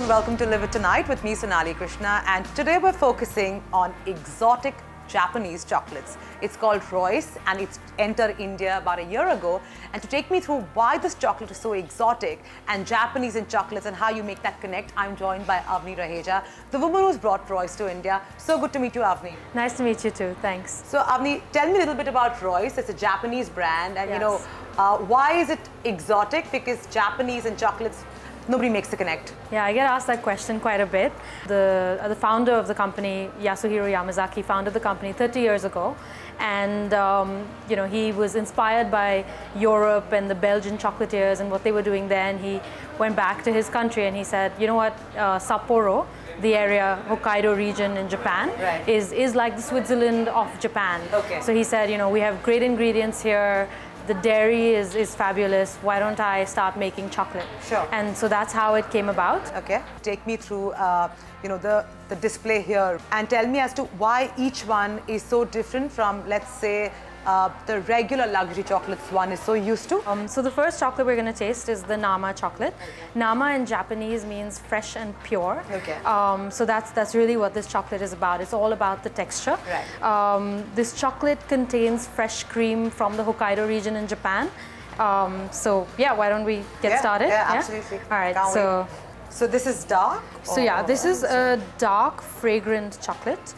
Welcome to Live It Tonight with me, Sonali Krishna, and today we're focusing on exotic Japanese chocolates. It's called Royce and it's entered India about a year ago. And to take me through why this chocolate is so exotic and Japanese in chocolates and how you make that connect, I'm joined by Avani Raheja, the woman who's brought Royce to India. So good to meet you, Avani. Nice to meet you too, thanks. So Avani, tell me a little bit about Royce. It's a Japanese brand and yes. Why is it exotic? Because Japanese in chocolates, nobody makes the connect. Yeah, I get asked that question quite a bit. The founder of the company, Yasuhiro Yamazaki, founded the company 30 years ago. And, you know, he was inspired by Europe and the Belgian chocolatiers and what they were doing there. And he went back to his country and he said, you know what, Sapporo, the area, Hokkaido region in Japan, right, is like the Switzerland of Japan. Okay. So he said, you know, we have great ingredients here. The dairy is fabulous. Why don't I start making chocolate? Sure. And so that's how it came about. Okay. Take me through, you know, the display here, and tell me as to why each one is so different from, let's say, the regular luxury chocolates one is so used to. So the first chocolate we're going to taste is the Nama chocolate. Okay. Nama in Japanese means fresh and pure. Okay. So that's really what this chocolate is about. It's all about the texture. Right. This chocolate contains fresh cream from the Hokkaido region in Japan. So yeah, why don't we get started? Yeah, absolutely. Yeah? All right. Can't so wait. So this is dark. So yeah, this is a dark fragrant chocolate.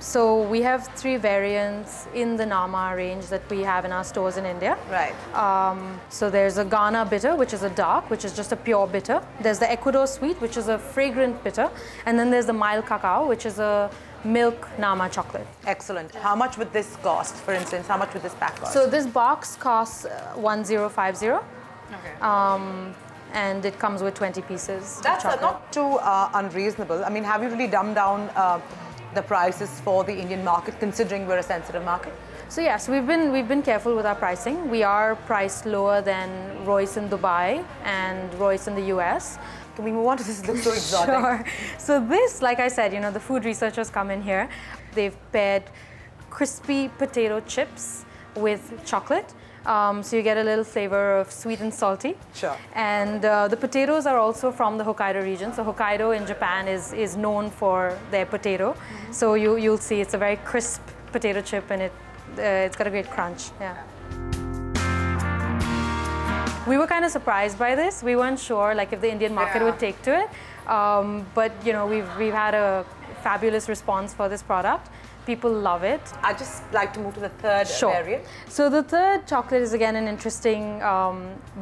So we have three variants in the Nama range that we have in our stores in India. Right. So there's a Ghana bitter, which is a dark, which is just a pure bitter. There's the Ecuador sweet, which is a fragrant bitter. And then there's the mild cacao, which is a milk Nama chocolate. Excellent. How much would this cost, for instance? How much would this pack cost? So this box costs 1050. Okay. And it comes with 20 pieces. That's not too unreasonable. I mean, have you really dumbed down the prices for the Indian market, considering we're a sensitive market? So yes, we've been careful with our pricing. We are priced lower than Royce in Dubai and Royce in the US. Can we move on to this? It looks so exotic. Sure. So this, like I said, you know, the food researchers come in here. They've paired crispy potato chips with chocolate. So you get a little flavor of sweet and salty. Sure. And the potatoes are also from the Hokkaido region. So Hokkaido in Japan is known for their potato. Mm-hmm. So you'll see it's a very crisp potato chip and it's got a great crunch. Yeah. We were kind of surprised by this. We weren't sure like if the Indian market would take to it. But you know we've had a fabulous response for this product. People love it. I'd just like to move to the third variant. So the third chocolate is again an interesting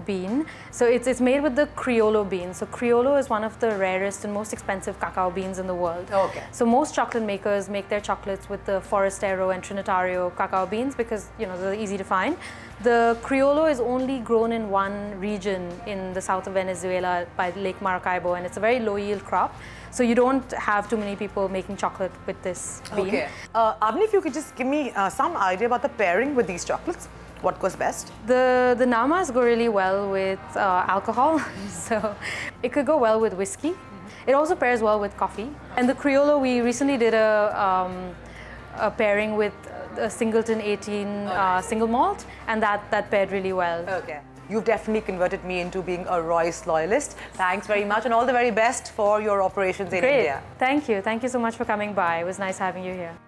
bean. So it's made with the Criollo bean. So Criollo is one of the rarest and most expensive cacao beans in the world. Okay. So most chocolate makers make their chocolates with the Forestero and Trinitario cacao beans because you know they're easy to find. The Criollo is only grown in one region in the south of Venezuela by Lake Maracaibo, and it's a very low yield crop. So you don't have too many people making chocolate with this bean. Okay. Avani, if you could just give me some idea about the pairing with these chocolates. What goes best? The Namas go really well with alcohol. So it could go well with whiskey. It also pairs well with coffee. And the Criollo, we recently did a pairing with a Singleton 18 single malt, and that paired really well. Okay. You've definitely converted me into being a Royce loyalist. Thanks very much and all the very best for your operations in India. Great. Thank you. Thank you so much for coming by. It was nice having you here.